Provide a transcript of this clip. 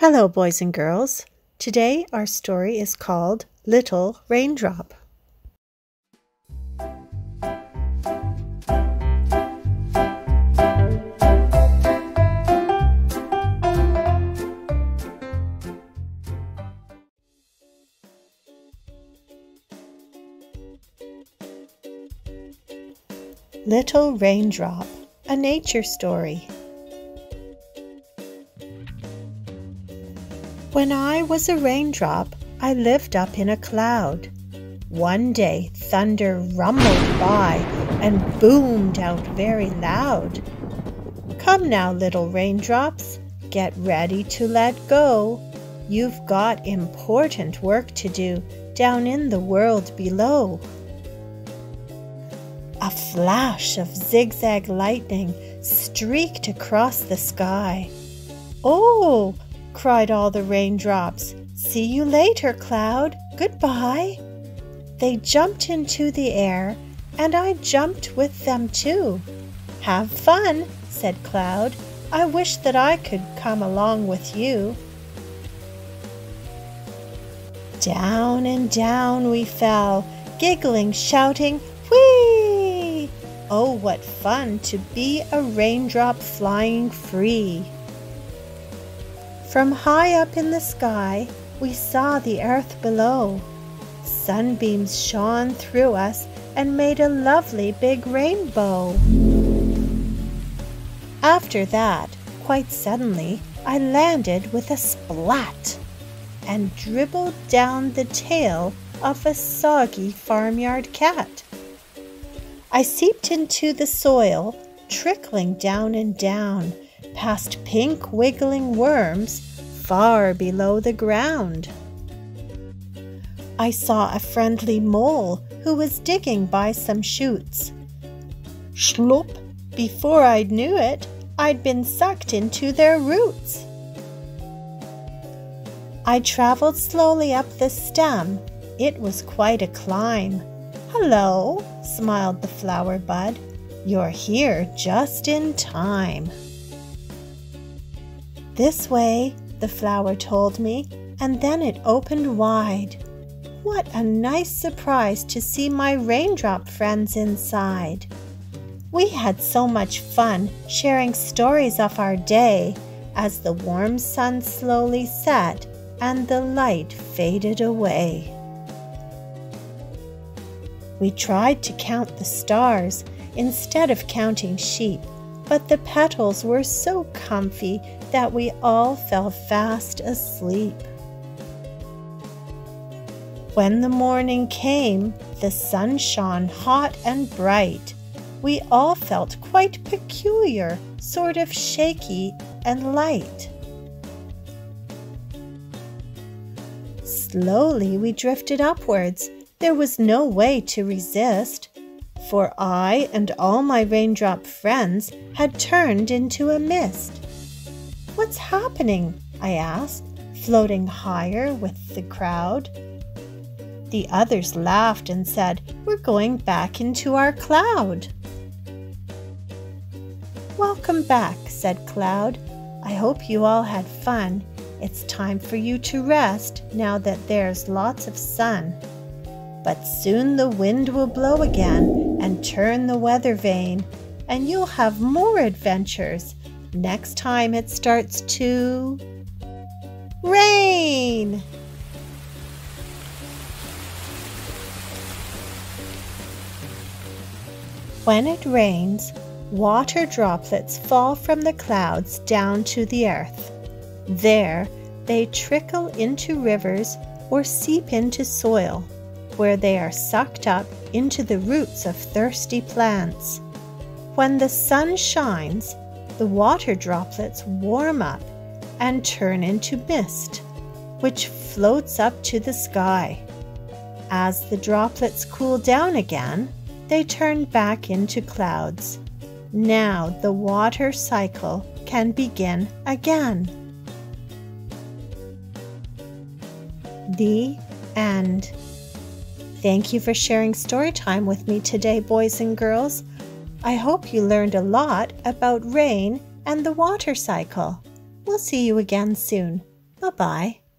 Hello, boys and girls. Today our story is called Little Raindrop. Little Raindrop, a nature story. When I was a raindrop, I lived up in a cloud. One day, thunder rumbled by and boomed out very loud. Come now, little raindrops, get ready to let go. You've got important work to do down in the world below. A flash of zigzag lightning streaked across the sky. Oh! cried all the raindrops. See you later, cloud. Goodbye. They jumped into the air, and I jumped with them too. Have fun, said Cloud. I wish that I could come along with you. Down and down we fell, giggling, shouting, whee! Oh, what fun to be a raindrop flying free. From high up in the sky, we saw the earth below. Sunbeams shone through us and made a lovely big rainbow. After that, quite suddenly, I landed with a splat and dribbled down the tail of a soggy farmyard cat. I seeped into the soil, trickling down and down, past pink wiggling worms far below the ground. I saw a friendly mole who was digging by some shoots. Schlop! Before I knew it, I'd been sucked into their roots. I traveled slowly up the stem. It was quite a climb. Hello, smiled the flower bud. You're here just in time. This way, the flower told me, and then it opened wide. What a nice surprise to see my raindrop friends inside. We had so much fun sharing stories of our day as the warm sun slowly set and the light faded away. We tried to count the stars instead of counting sheep, but the petals were so comfy that we all fell fast asleep. When the morning came, the sun shone hot and bright. We all felt quite peculiar, sort of shaky and light. Slowly we drifted upwards. There was no way to resist, for I and all my raindrop friends had turned into a mist. What's happening? I asked, floating higher with the crowd. The others laughed and said, we're going back into our cloud. Welcome back, said Cloud. I hope you all had fun. It's time for you to rest now that there's lots of sun. But soon the wind will blow again and turn the weather vane, and you'll have more adventures. Next time it starts to rain. When it rains, water droplets fall from the clouds down to the earth. There, they trickle into rivers or seep into soil, where they are sucked up into the roots of thirsty plants. When the sun shines, the water droplets warm up and turn into mist, which floats up to the sky. As the droplets cool down again, they turn back into clouds. Now the water cycle can begin again. The end. Thank you for sharing story time with me today, boys and girls. I hope you learned a lot about rain and the water cycle. We'll see you again soon. Bye-bye.